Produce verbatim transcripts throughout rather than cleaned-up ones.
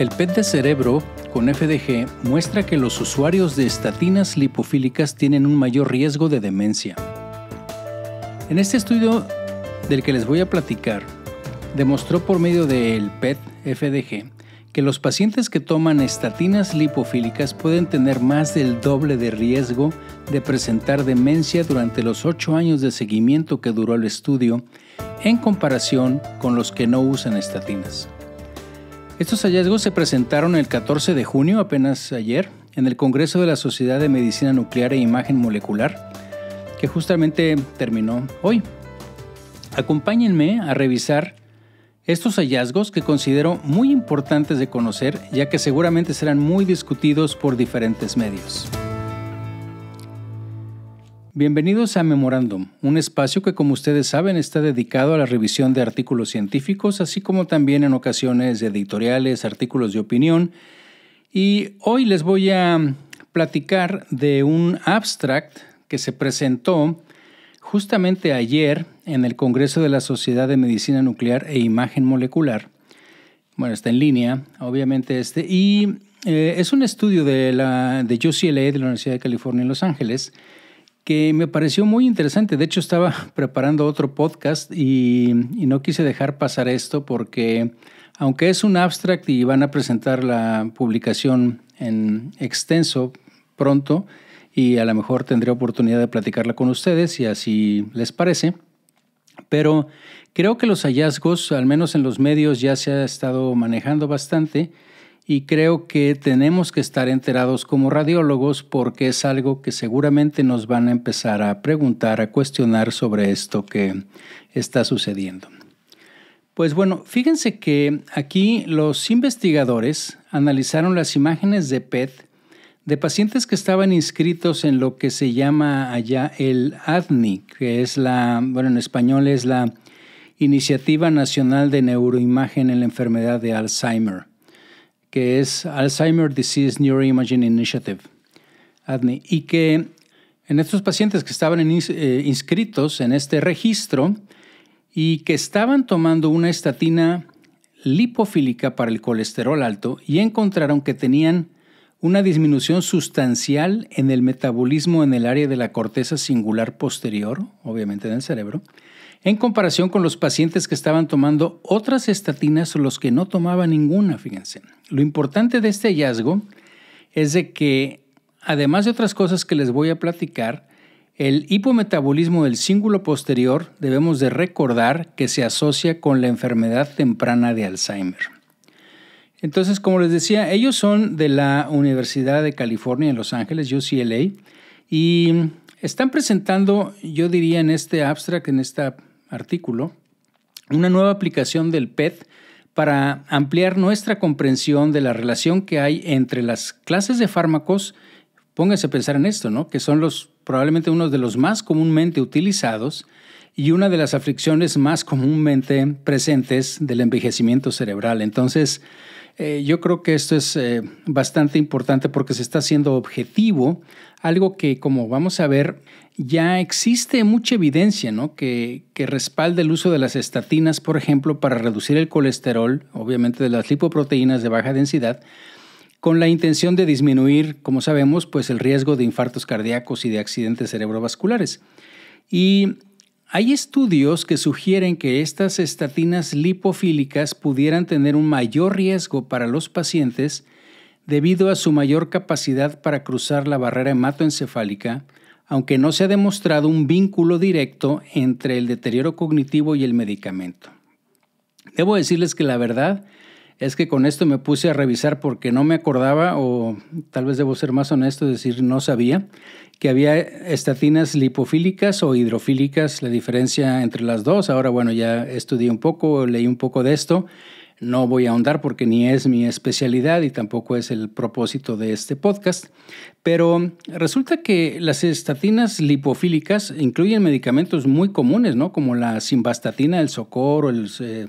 El P E T de cerebro con F D G muestra que los usuarios de estatinas lipofílicas tienen un mayor riesgo de demencia. En este estudio del que les voy a platicar, demostró por medio del P E T F D G que los pacientes que toman estatinas lipofílicas pueden tener más del doble de riesgo de presentar demencia durante los ocho años de seguimiento que duró el estudio en comparación con los que no usan estatinas. Estos hallazgos se presentaron el catorce de junio, apenas ayer, en el Congreso de la Sociedad de Medicina Nuclear e Imagen Molecular, que justamente terminó hoy. Acompáñenme a revisar estos hallazgos que considero muy importantes de conocer, ya que seguramente serán muy discutidos por diferentes medios. Bienvenidos a Memorándum, un espacio que, como ustedes saben, está dedicado a la revisión de artículos científicos, así como también en ocasiones de editoriales, artículos de opinión. Y hoy les voy a platicar de un abstract que se presentó justamente ayer en el Congreso de la Sociedad de Medicina Nuclear e Imagen Molecular. Bueno, está en línea, obviamente este, y eh, es un estudio de, la, de U C L A, de la Universidad de California en Los Ángeles, que me pareció muy interesante. De hecho, estaba preparando otro podcast y, y no quise dejar pasar esto porque, aunque es un abstract y van a presentar la publicación en extenso pronto, y a lo mejor tendré oportunidad de platicarla con ustedes, si así les parece. Pero creo que los hallazgos, al menos en los medios, ya se ha estado manejando bastante y creo que tenemos que estar enterados como radiólogos porque es algo que seguramente nos van a empezar a preguntar, a cuestionar sobre esto que está sucediendo. Pues bueno, fíjense que aquí los investigadores analizaron las imágenes de P E T de pacientes que estaban inscritos en lo que se llama allá el A D N I, que es la, bueno, en español es la Iniciativa Nacional de Neuroimagen en la Enfermedad de Alzheimer, que es Alzheimer Disease Neuroimaging Initiative, A D N I, y que en estos pacientes que estaban inscritos en este registro y que estaban tomando una estatina lipofílica para el colesterol alto y encontraron que tenían una disminución sustancial en el metabolismo en el área de la corteza cingular posterior, obviamente en el cerebro, en comparación con los pacientes que estaban tomando otras estatinas o los que no tomaban ninguna, fíjense. Lo importante de este hallazgo es de que, además de otras cosas que les voy a platicar, el hipometabolismo del cíngulo posterior debemos de recordar que se asocia con la enfermedad temprana de Alzheimer. Entonces, como les decía, ellos son de la Universidad de California en Los Ángeles, U C L A, y están presentando, yo diría en este abstract, en este artículo, una nueva aplicación del P E T para ampliar nuestra comprensión de la relación que hay entre las clases de fármacos. Pónganse a pensar en esto, ¿no? Que son los probablemente unos de los más comúnmente utilizados y una de las aflicciones más comúnmente presentes del envejecimiento cerebral. Entonces, Eh, yo creo que esto es eh, bastante importante porque se está haciendo objetivo, algo que, como vamos a ver, ya existe mucha evidencia, ¿no? que, que respalda el uso de las estatinas, por ejemplo, para reducir el colesterol, obviamente de las lipoproteínas de baja densidad, con la intención de disminuir, como sabemos, pues el riesgo de infartos cardíacos y de accidentes cerebrovasculares. Y hay estudios que sugieren que estas estatinas lipofílicas pudieran tener un mayor riesgo para los pacientes debido a su mayor capacidad para cruzar la barrera hematoencefálica, aunque no se ha demostrado un vínculo directo entre el deterioro cognitivo y el medicamento. Debo decirles que la verdad es que con esto me puse a revisar porque no me acordaba, o tal vez debo ser más honesto y decir no sabía, que había estatinas lipofílicas o hidrofílicas, la diferencia entre las dos. Ahora, bueno, ya estudié un poco, leí un poco de esto. No voy a ahondar porque ni es mi especialidad y tampoco es el propósito de este podcast. Pero resulta que las estatinas lipofílicas incluyen medicamentos muy comunes, ¿no? Como la simvastatina, el Socor, el Eh,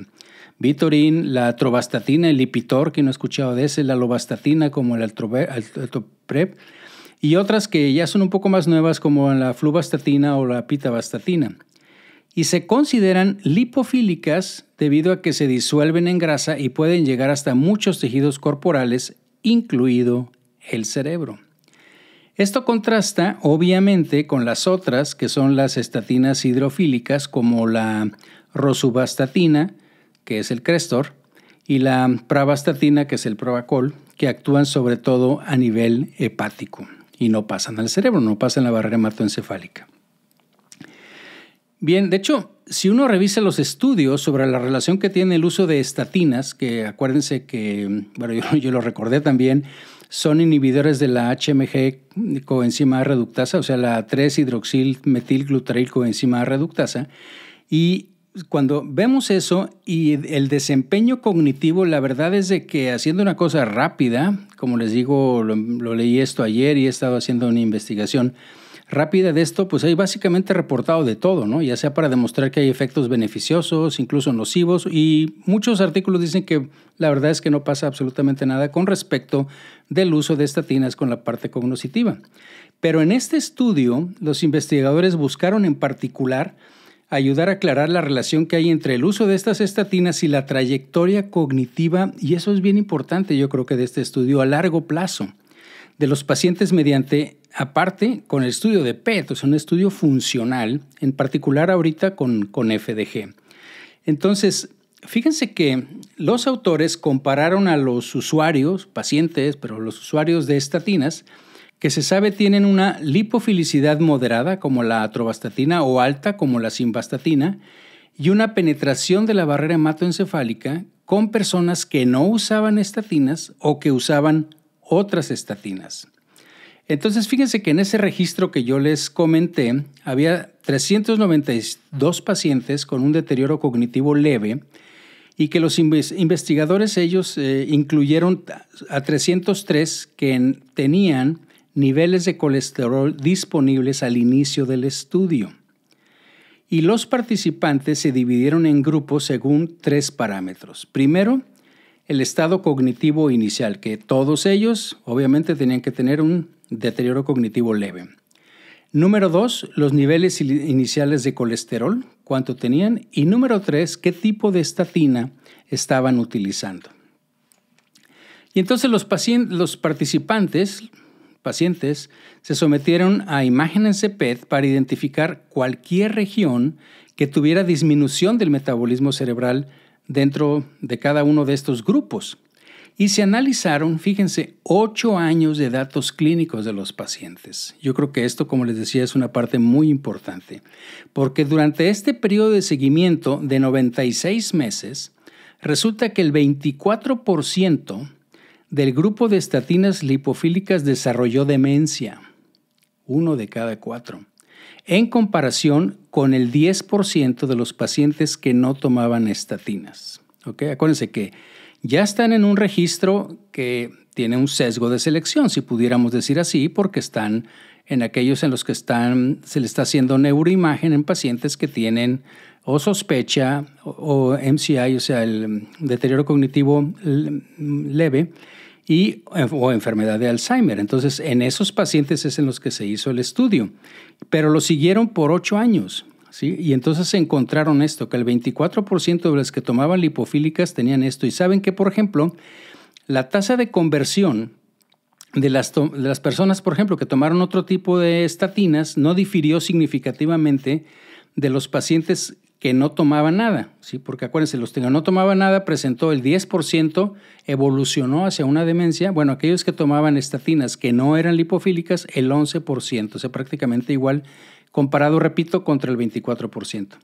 Vitorin, la atorvastatina, el Lipitor, que no he escuchado de ese, la lobastatina como el altoprep, y otras que ya son un poco más nuevas como la fluvastatina o la pitavastatina. y se consideran lipofílicas debido a que se disuelven en grasa y pueden llegar hasta muchos tejidos corporales, incluido el cerebro. Esto contrasta, obviamente, con las otras, que son las estatinas hidrofílicas, como la rosuvastatina, que es el Crestor, y la pravastatina, que es el Pravacol, que actúan sobre todo a nivel hepático y no pasan al cerebro, no pasan la barrera hematoencefálica. Bien, de hecho, si uno revisa los estudios sobre la relación que tiene el uso de estatinas, que acuérdense que, bueno, yo, yo lo recordé también, son inhibidores de la H M G coenzima reductasa, o sea, la tres hidroxilmetilglutaril coenzima reductasa. Y cuando vemos eso y el desempeño cognitivo, la verdad es de que haciendo una cosa rápida, como les digo, lo, lo leí esto ayer y he estado haciendo una investigación rápida de esto, pues hay básicamente reportado de todo, ¿no? Ya sea para demostrar que hay efectos beneficiosos, incluso nocivos, y muchos artículos dicen que la verdad es que no pasa absolutamente nada con respecto del uso de estatinas con la parte cognitiva. Pero en este estudio, los investigadores buscaron en particular ayudar a aclarar la relación que hay entre el uso de estas estatinas y la trayectoria cognitiva, y eso es bien importante, yo creo que de este estudio a largo plazo, de los pacientes mediante, aparte, con el estudio de P E T, o sea, un estudio funcional, en particular ahorita con, con F D G. Entonces, fíjense que los autores compararon a los usuarios, pacientes, pero los usuarios de estatinas, que se sabe tienen una lipofilicidad moderada, como la atorvastatina, o alta, como la simvastatina, y una penetración de la barrera hematoencefálica con personas que no usaban estatinas o que usaban otras estatinas. Entonces, fíjense que en ese registro que yo les comenté, había trescientos noventa y dos pacientes con un deterioro cognitivo leve y que los investigadores ellos eh, incluyeron a trescientos tres que tenían niveles de colesterol disponibles al inicio del estudio. Y los participantes se dividieron en grupos según tres parámetros. Primero, el estado cognitivo inicial, que todos ellos obviamente tenían que tener un deterioro cognitivo leve. Número dos, los niveles iniciales de colesterol, cuánto tenían. Y número tres, qué tipo de estatina estaban utilizando. Y entonces los, pacientes, los participantes pacientes se sometieron a imágenes de P E T para identificar cualquier región que tuviera disminución del metabolismo cerebral dentro de cada uno de estos grupos. Y se analizaron, fíjense, ocho años de datos clínicos de los pacientes. Yo creo que esto, como les decía, es una parte muy importante, porque durante este periodo de seguimiento de noventa y seis meses, resulta que el veinticuatro por ciento del grupo de estatinas lipofílicas desarrolló demencia, uno de cada cuatro, en comparación con el diez por ciento de los pacientes que no tomaban estatinas. ¿Ok? Acuérdense que ya están en un registro que tiene un sesgo de selección, si pudiéramos decir así, porque están en aquellos en los que están, se le está haciendo neuroimagen en pacientes que tienen o sospecha o, o M C I, o sea, el deterioro cognitivo leve, y, o enfermedad de Alzheimer. Entonces, en esos pacientes es en los que se hizo el estudio, pero lo siguieron por ocho años. ¿Sí? Y entonces se encontraron esto, que el veinticuatro por ciento de los que tomaban lipofílicas tenían esto. Y saben que, por ejemplo, la tasa de conversión de las, de las personas, por ejemplo, que tomaron otro tipo de estatinas no difirió significativamente de los pacientes que no tomaban nada. ¿Sí? Porque acuérdense, los que no tomaban nada presentó el diez por ciento, evolucionó hacia una demencia. Bueno, aquellos que tomaban estatinas que no eran lipofílicas, el once por ciento, o sea, prácticamente igual comparado, repito, contra el veinticuatro por ciento.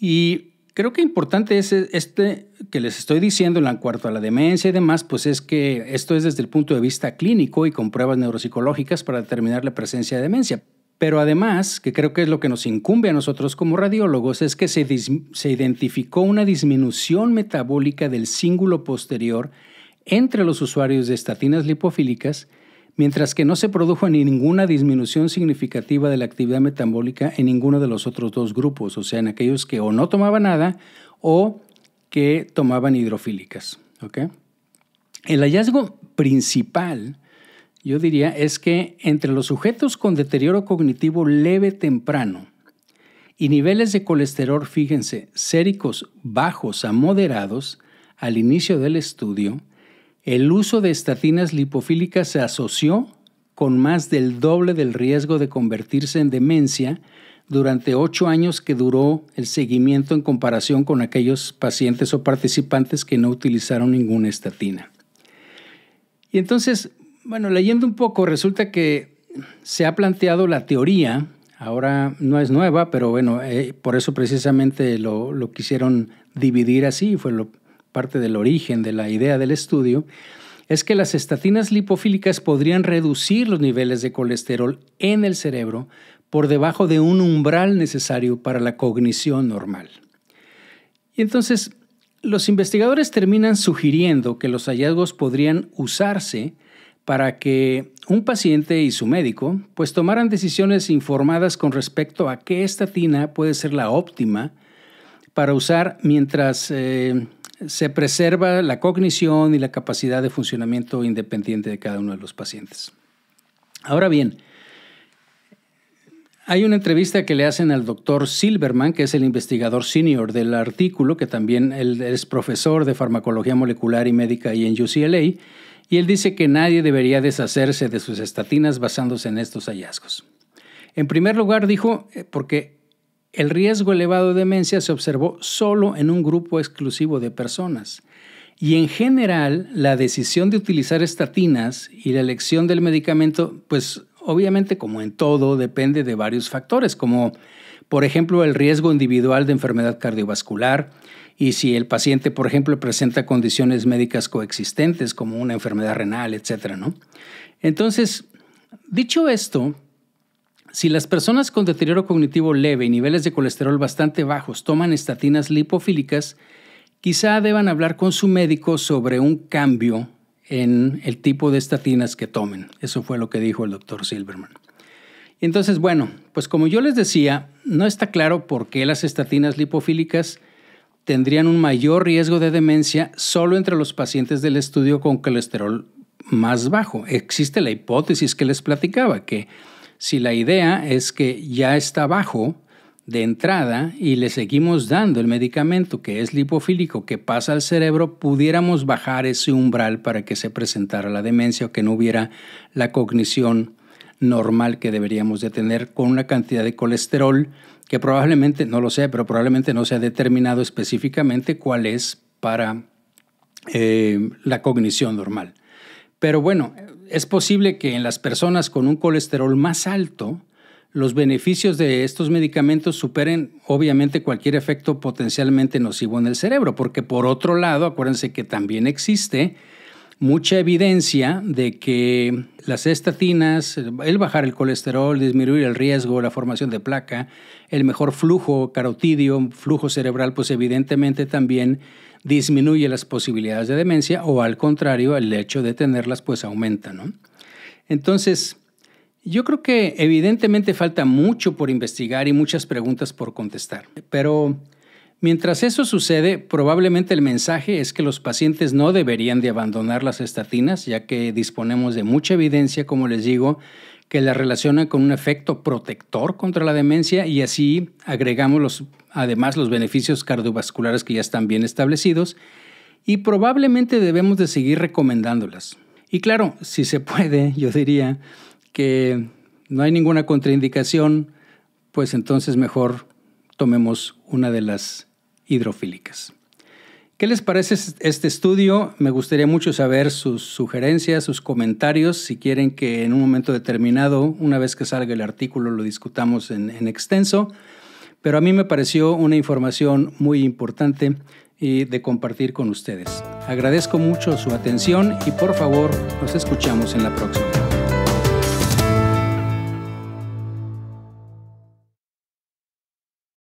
Y creo que importante es este que les estoy diciendo en cuanto a la demencia y demás, pues es que esto es desde el punto de vista clínico y con pruebas neuropsicológicas para determinar la presencia de demencia. Pero además, que creo que es lo que nos incumbe a nosotros como radiólogos, es que se, se identificó una disminución metabólica del cíngulo posterior entre los usuarios de estatinas lipofílicas, mientras que no se produjo ninguna disminución significativa de la actividad metabólica en ninguno de los otros dos grupos, o sea, en aquellos que o no tomaban nada o que tomaban hidrofílicas. ¿Okay? El hallazgo principal, yo diría, es que entre los sujetos con deterioro cognitivo leve temprano y niveles de colesterol, fíjense, séricos bajos a moderados al inicio del estudio, el uso de estatinas lipofílicas se asoció con más del doble del riesgo de convertirse en demencia durante ocho años que duró el seguimiento en comparación con aquellos pacientes o participantes que no utilizaron ninguna estatina. Y entonces, bueno, leyendo un poco, resulta que se ha planteado la teoría, ahora no es nueva, pero bueno, eh, por eso precisamente lo, lo quisieron dividir así, fue lo, parte del origen de la idea del estudio, es que las estatinas lipofílicas podrían reducir los niveles de colesterol en el cerebro por debajo de un umbral necesario para la cognición normal. Y entonces, los investigadores terminan sugiriendo que los hallazgos podrían usarse para que un paciente y su médico pues tomaran decisiones informadas con respecto a qué estatina puede ser la óptima para usar mientras eh, se preserva la cognición y la capacidad de funcionamiento independiente de cada uno de los pacientes. Ahora bien, hay una entrevista que le hacen al doctor Silverman, que es el investigador senior del artículo, que también él es profesor de farmacología molecular y médica ahí en U C L A, y él dice que nadie debería deshacerse de sus estatinas basándose en estos hallazgos. En primer lugar, dijo, porque el riesgo elevado de demencia se observó solo en un grupo exclusivo de personas. Y en general, la decisión de utilizar estatinas y la elección del medicamento, pues, obviamente, como en todo, depende de varios factores, como por ejemplo el riesgo individual de enfermedad cardiovascular y si el paciente, por ejemplo, presenta condiciones médicas coexistentes como una enfermedad renal, etcétera, ¿no? Entonces, dicho esto, si las personas con deterioro cognitivo leve y niveles de colesterol bastante bajos toman estatinas lipofílicas, quizá deban hablar con su médico sobre un cambio en el tipo de estatinas que tomen. Eso fue lo que dijo el doctor Silverman. Entonces, bueno, pues como yo les decía, no está claro por qué las estatinas lipofílicas tendrían un mayor riesgo de demencia solo entre los pacientes del estudio con colesterol más bajo. Existe la hipótesis que les platicaba, que si la idea es que ya está bajo de entrada y le seguimos dando el medicamento que es lipofílico que pasa al cerebro, pudiéramos bajar ese umbral para que se presentara la demencia o que no hubiera la cognición normal que deberíamos de tener con una cantidad de colesterol que probablemente, no lo sé, pero probablemente no se ha determinado específicamente cuál es para eh, la cognición normal. Pero bueno, es posible que en las personas con un colesterol más alto los beneficios de estos medicamentos superen obviamente cualquier efecto potencialmente nocivo en el cerebro, porque por otro lado, acuérdense que también existe mucha evidencia de que las estatinas, el bajar el colesterol, disminuir el riesgo, la formación de placa, el mejor flujo carotidio, flujo cerebral, pues evidentemente también disminuye las posibilidades de demencia o al contrario, el hecho de tenerlas pues aumenta, ¿no? Entonces, yo creo que evidentemente falta mucho por investigar y muchas preguntas por contestar, pero mientras eso sucede, probablemente el mensaje es que los pacientes no deberían de abandonar las estatinas, ya que disponemos de mucha evidencia, como les digo, que la relacionan con un efecto protector contra la demencia y así agregamos los, además los beneficios cardiovasculares que ya están bien establecidos y probablemente debemos de seguir recomendándolas. Y claro, si se puede, yo diría que no hay ninguna contraindicación, pues entonces mejor tomemos una de las hidrofílicas. ¿Qué les parece este estudio? Me gustaría mucho saber sus sugerencias, sus comentarios. Si quieren que en un momento determinado, una vez que salga el artículo, lo discutamos en, en extenso. Pero a mí me pareció una información muy importante y de compartir con ustedes. Agradezco mucho su atención y por favor nos escuchamos en la próxima.